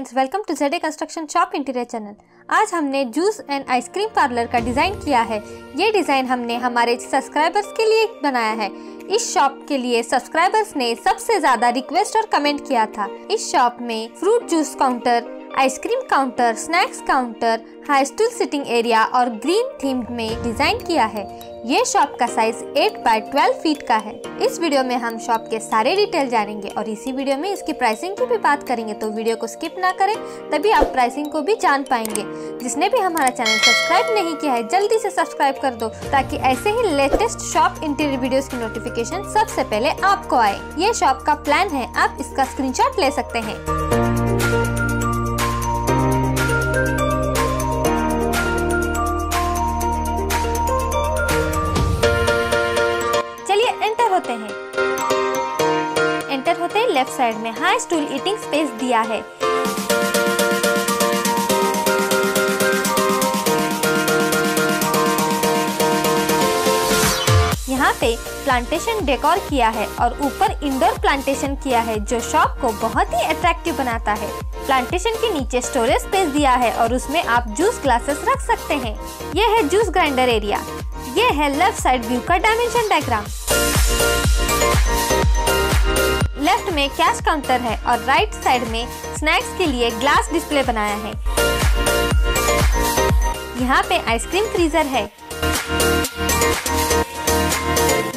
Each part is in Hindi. Friends, welcome to ZA construction shop interior channel. आज हमने जूस एंड आइसक्रीम पार्लर का डिज़ाइन किया है। ये डिज़ाइन हमने हमारे सब्सक्राइबर्स के लिए बनाया है। इस शॉप के लिए सब्सक्राइबर्स ने सबसे ज़्यादा रिक्वेस्ट और कमेंट किया था। इस शॉप में fruit juice counter, ice cream counter, snacks counter, high stool sitting area और ग्रीन थीम में डिजाइन किया है। ये शॉप का साइज 8 बाय 12 फीट का है। इस वीडियो में हम शॉप के सारे डिटेल जानेंगे और इसी वीडियो में इसकी प्राइसिंग की भी बात करेंगे, तो वीडियो को स्किप ना करें, तभी आप प्राइसिंग को भी जान पाएंगे। जिसने भी हमारा चैनल सब्सक्राइब नहीं किया है, जल्दी से सब्सक्राइब कर दो ताकि ऐसे ही लेटेस्ट शॉप इंटीरियर वीडियोस की नोटिफिकेशन सबसे पहले आपको आए। ये शॉप का प्लान है, आप इसका स्क्रीनशॉट ले सकते हैं। एंटर होते लेफ्ट साइड में हाई स्टूल ईटिंग स्पेस दिया है। यहाँ पे प्लांटेशन डेकोर किया है और ऊपर इंडोर प्लांटेशन किया है, जो शॉप को बहुत ही अट्रैक्टिव बनाता है। प्लांटेशन के नीचे स्टोरेज स्पेस दिया है और उसमें आप जूस ग्लासेस रख सकते हैं। यह है जूस ग्राइंडर एरिया। यह है लेफ्ट साइड व्यू का डायमेंशन डायग्राम। लेफ्ट में कैश काउंटर है और राइट साइड में स्नैक्स के लिए ग्लास डिस्प्ले बनाया है। यहाँ पे आइसक्रीम फ्रीजर है।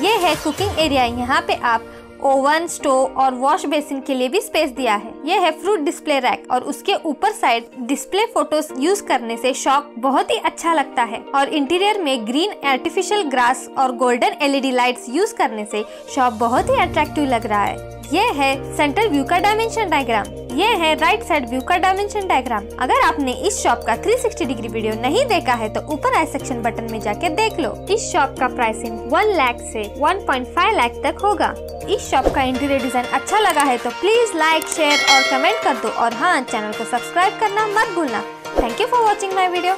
ये है कुकिंग एरिया। यहाँ पे आप ओवन, स्टोव और वॉश बेसिन के लिए भी स्पेस दिया है। यह है फ्रूट डिस्प्ले रैक और उसके ऊपर साइड डिस्प्ले फोटोज यूज करने से शॉप बहुत ही अच्छा लगता है। और इंटीरियर में ग्रीन आर्टिफिशियल ग्रास और गोल्डन LED लाइट्स यूज करने से शॉप बहुत ही अट्रैक्टिव लग रहा है। यह है सेंटर व्यू का डायमेंशन डायग्राम। यह है राइट साइड व्यू का डायमेंशन डायग्राम। अगर आपने इस शॉप का 360 डिग्री वीडियो नहीं देखा है तो ऊपर आई सेक्शन बटन में जाके देख लो। इस शॉप का प्राइसिंग 1 लाख से 1.5 लाख तक होगा। इस शॉप का इंटीरियर डिजाइन अच्छा लगा है तो प्लीज लाइक, शेयर और कमेंट कर दो। और हाँ, चैनल को सब्सक्राइब करना मत भूलना। Thank you for watching my video.